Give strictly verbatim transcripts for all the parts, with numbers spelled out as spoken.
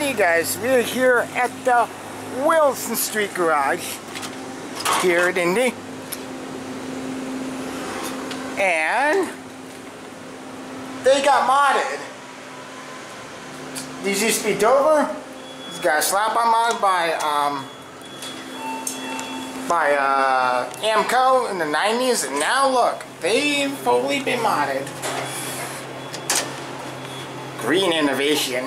Alrighty guys, we're here at the Wilson Street Garage here at Indy, and they got modded. These used to be Dover. These got slap on mod by um, by uh, AMCO in the nineties, and now look, they've fully been modded. Green innovation.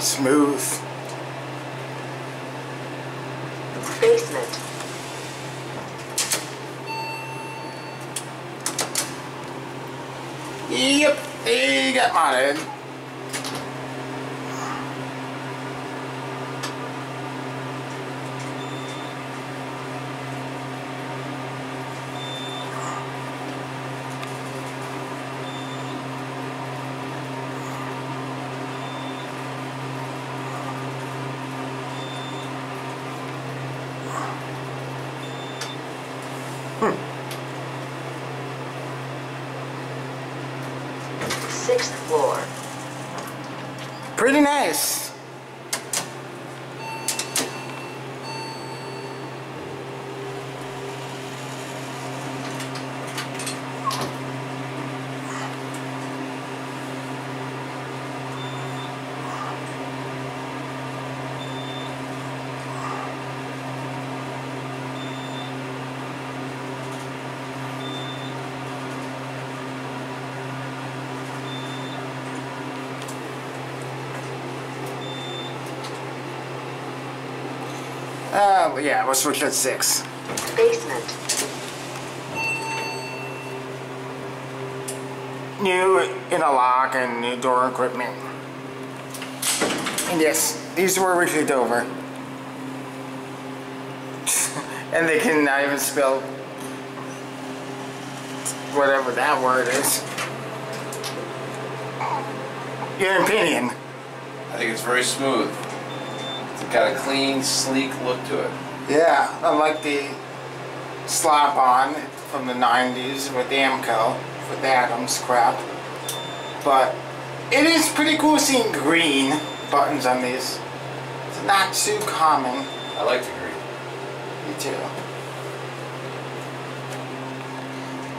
Smooth. Basement. Yep, they got modded. Sixth floor. Pretty nice. Uh, yeah, we'll switch at six. Basement. New interlock and new door equipment. And yes, these were originally Dover. And they can not even spell whatever that word is. Your opinion? I think it's very smooth. Got a clean, sleek look to it. Yeah, unlike the slap-on from the nineties with AMCO, with Adams crap. But it is pretty cool seeing green buttons on these. It's not too common. I like the green. Me too.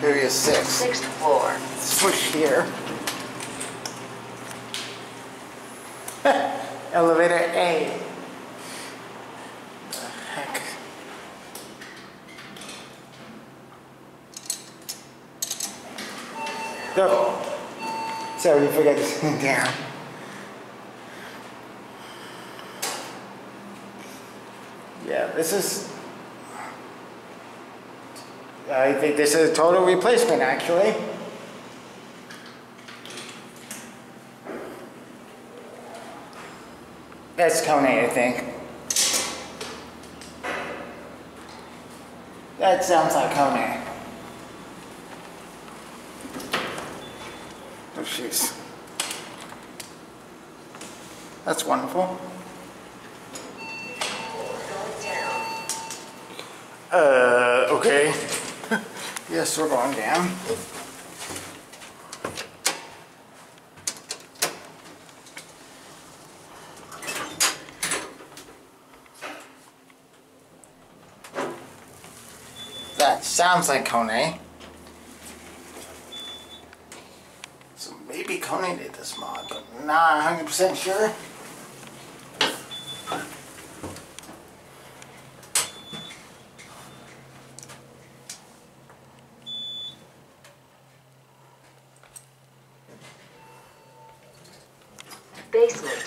Here is six. Sixth floor. Switch here. Elevator A. Go. Sorry, you forgot this thing down. Yeah, this is... I think this is a total replacement, actually. That's Coney, I think. That sounds like Coney. Oh, jeez. That's wonderful. Uh, okay. Yes, we're going down. That sounds like Coney. Maybe Coney did this mod, but not one hundred percent sure. Basement.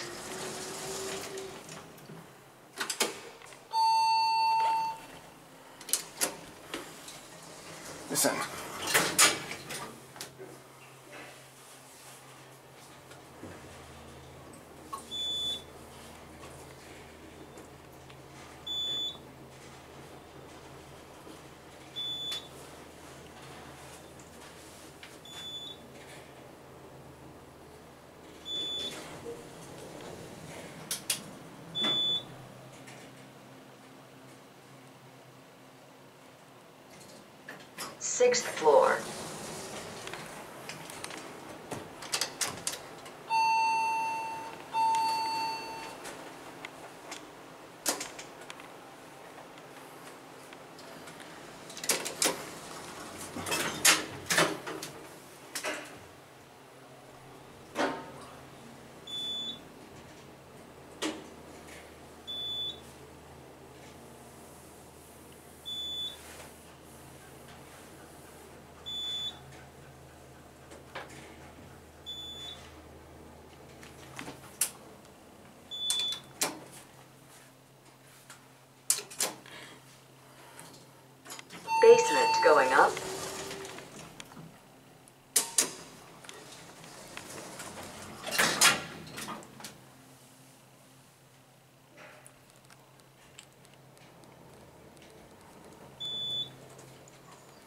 Listen. sixth floor. Basement going up.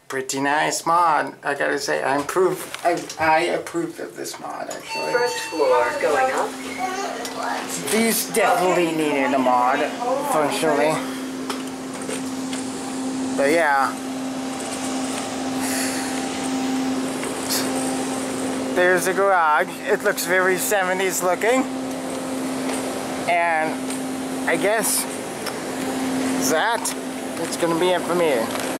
Pretty nice mod, I gotta say. I approve. I, I approved of this mod, actually. First floor going up. These definitely needed a mod, functionally. But yeah. There's the garage. It looks very seventies looking. And I guess that, that's going to be it for me.